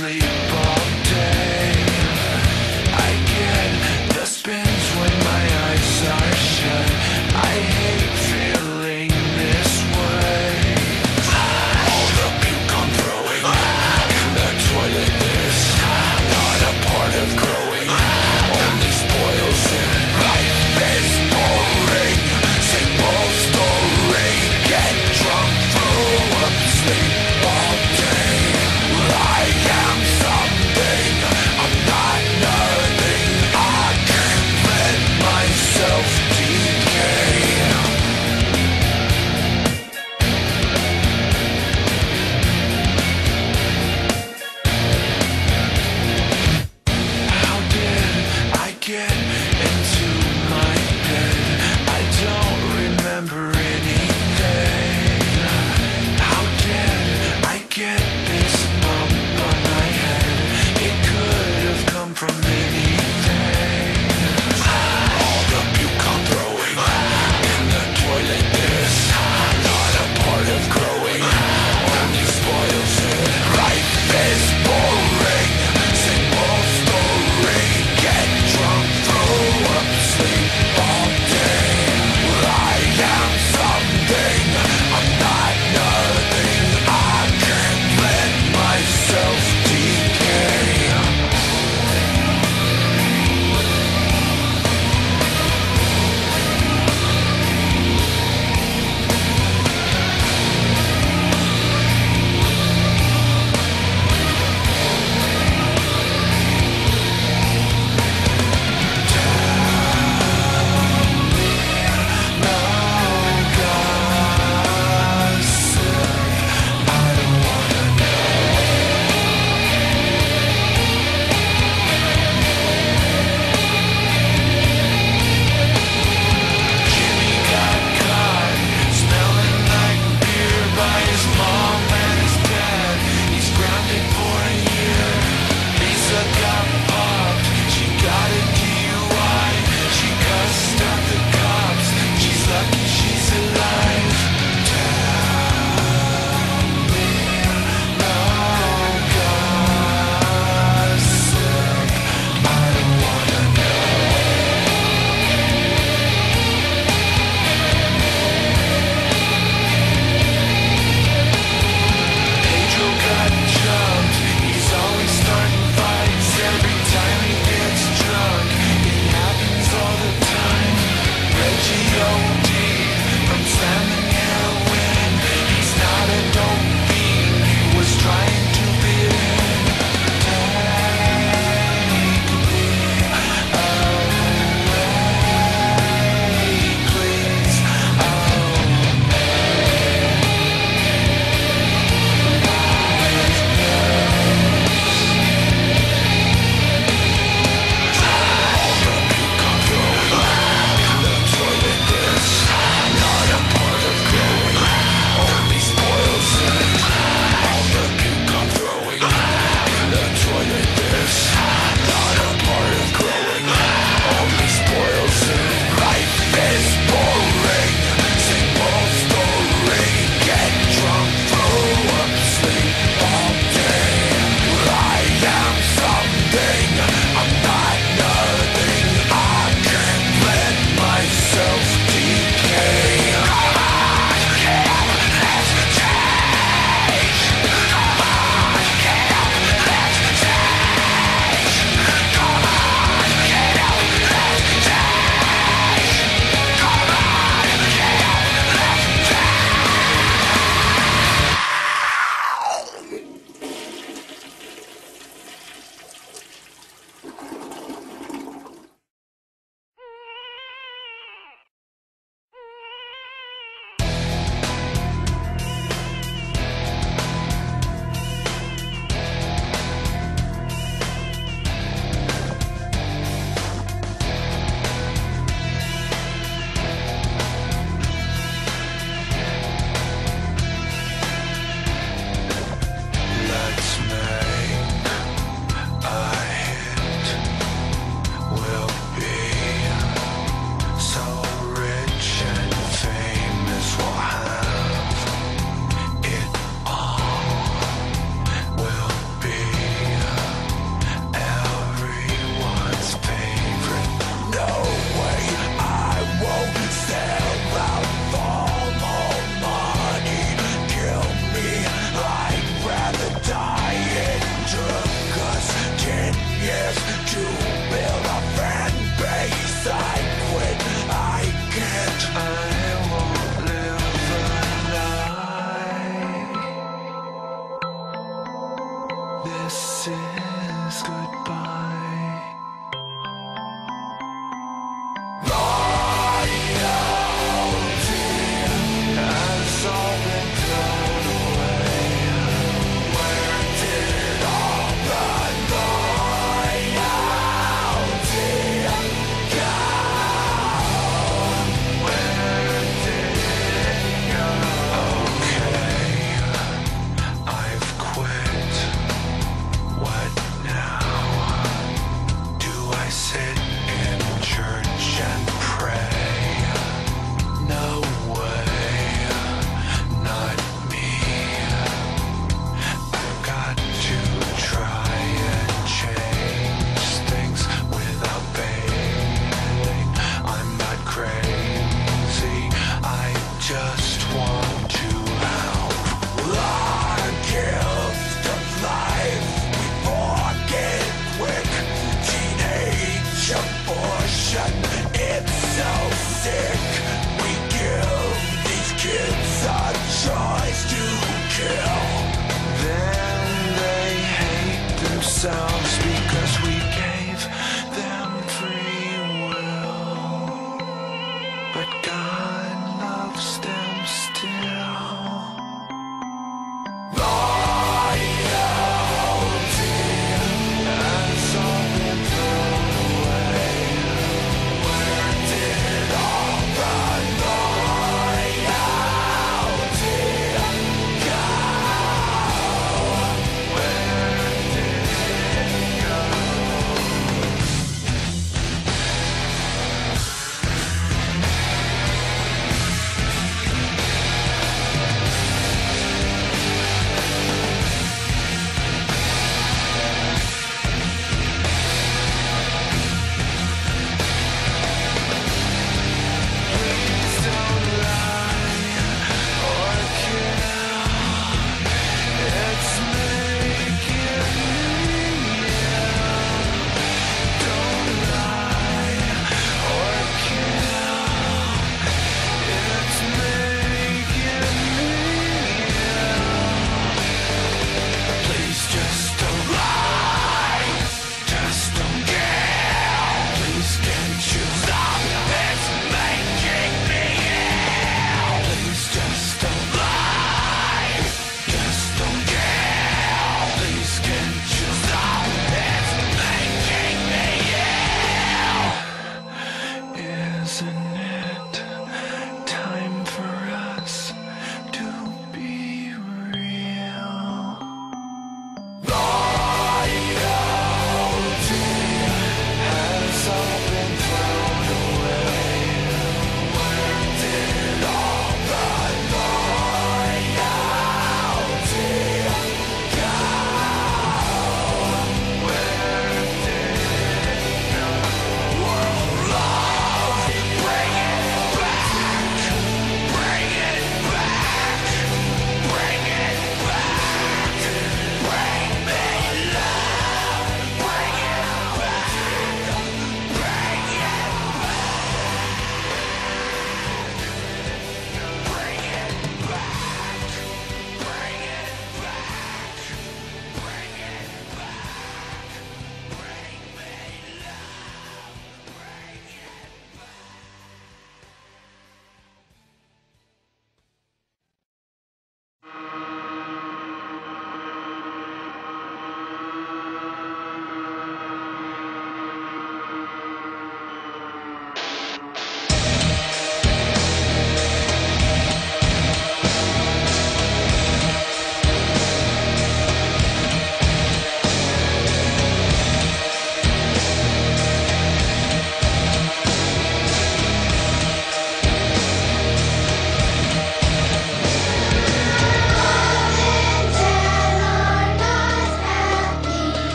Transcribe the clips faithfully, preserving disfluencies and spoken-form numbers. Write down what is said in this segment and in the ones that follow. sleep all day. I get the spins when my eyes are shut. I hate feeling this way. All the puke I'm throwing ah, in the toilet is ah, not a part of growing ah, only spoils it. Life is boring, same old story. Get drunk, throw up, sleep all day. I am sorry.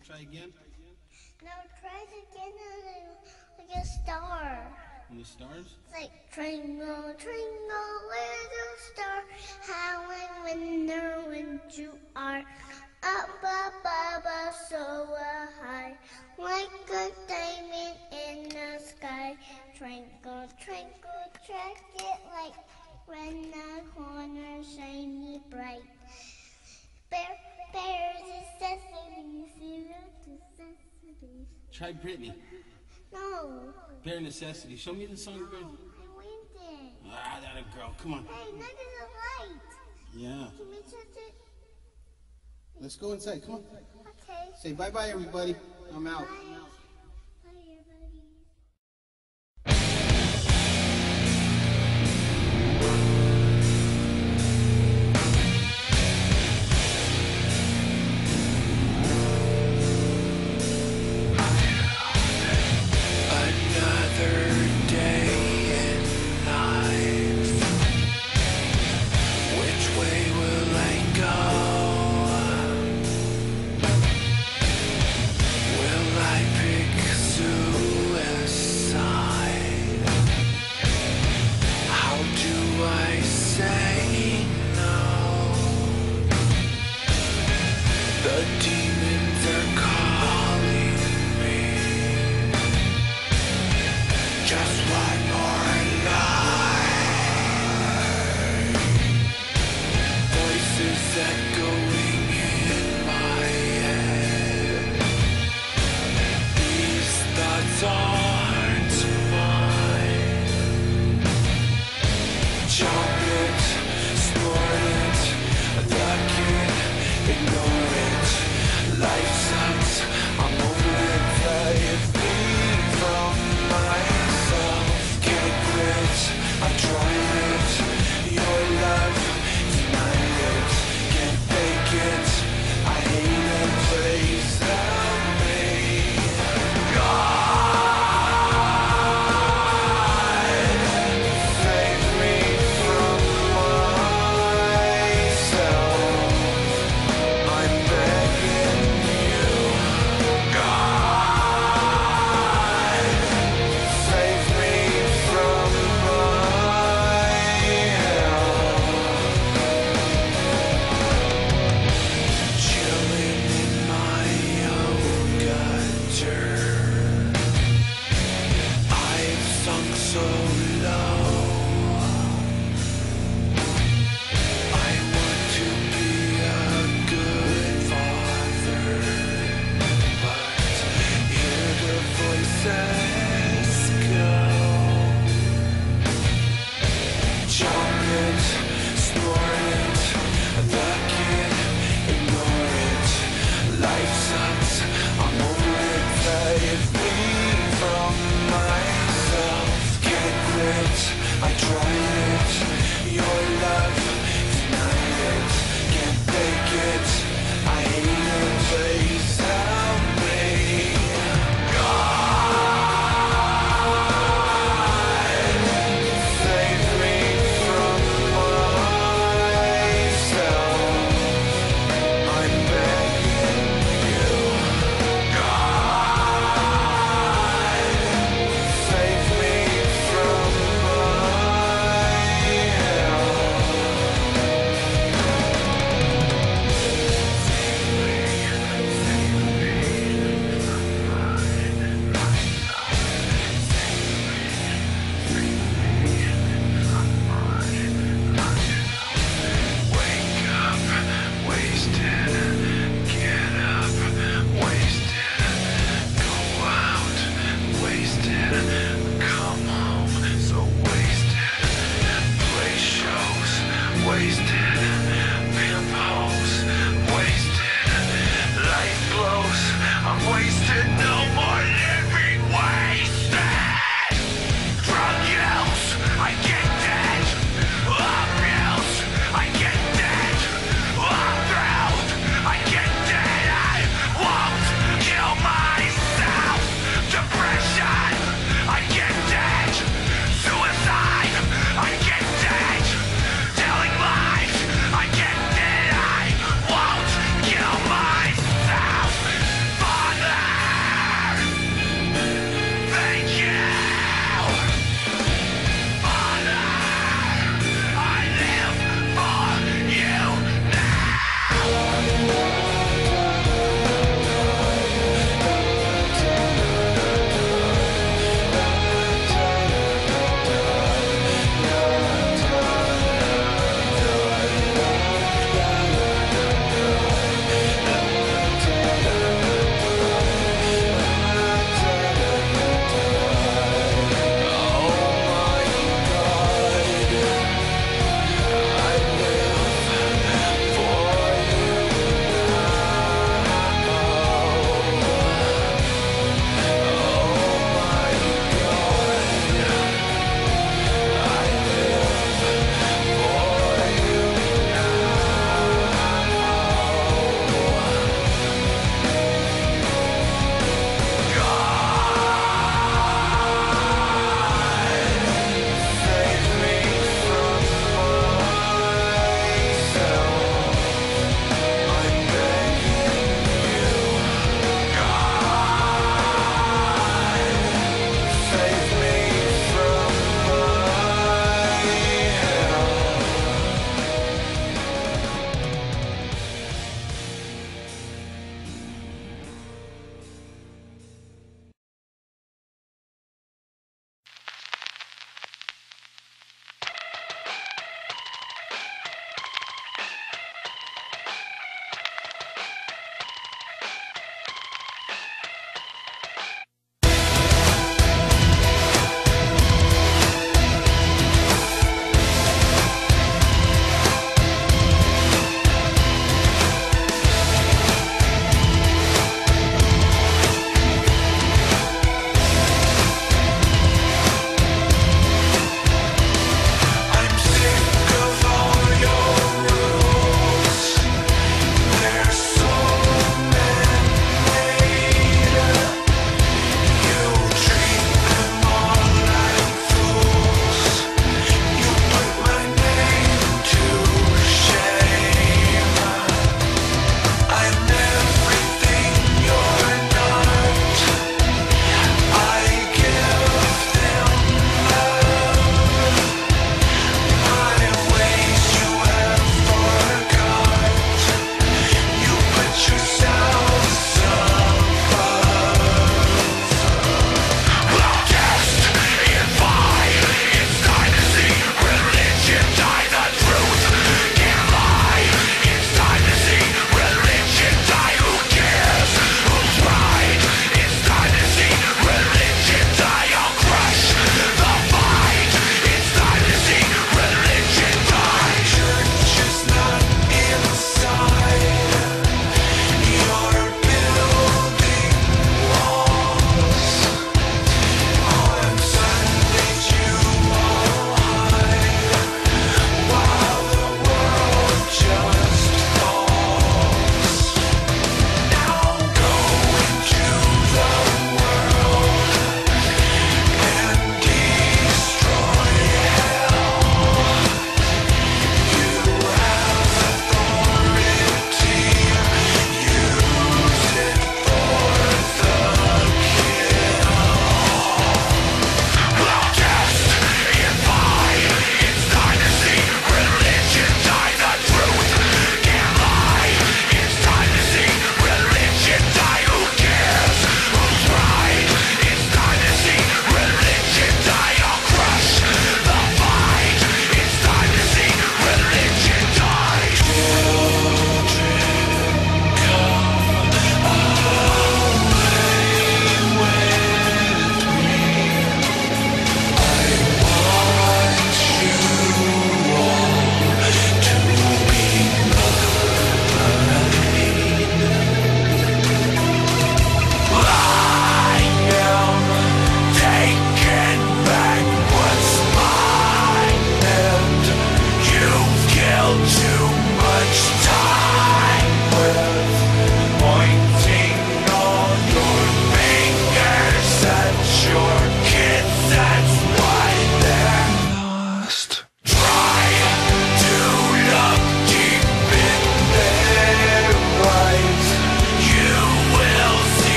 want to try again? No, try it again on the star. On the stars? It's like, twinkle, twinkle, little star, how I wonder when you are up above us so high, like a diamond in the sky. Twinkle, twinkle, track it like when the corner shiny bright. Bear, bears and necessities, you know, necessities. Try Britney. No. Bare necessity. Show me the song. No, I went there. Ah, that a girl. Come on. Hey, look at the light. Yeah. Can we touch it? Let's go inside. Come on. Okay. Say bye bye, everybody. I'm out. Bye. Life.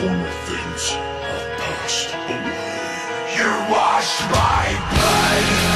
former things have passed away. You washed my blood.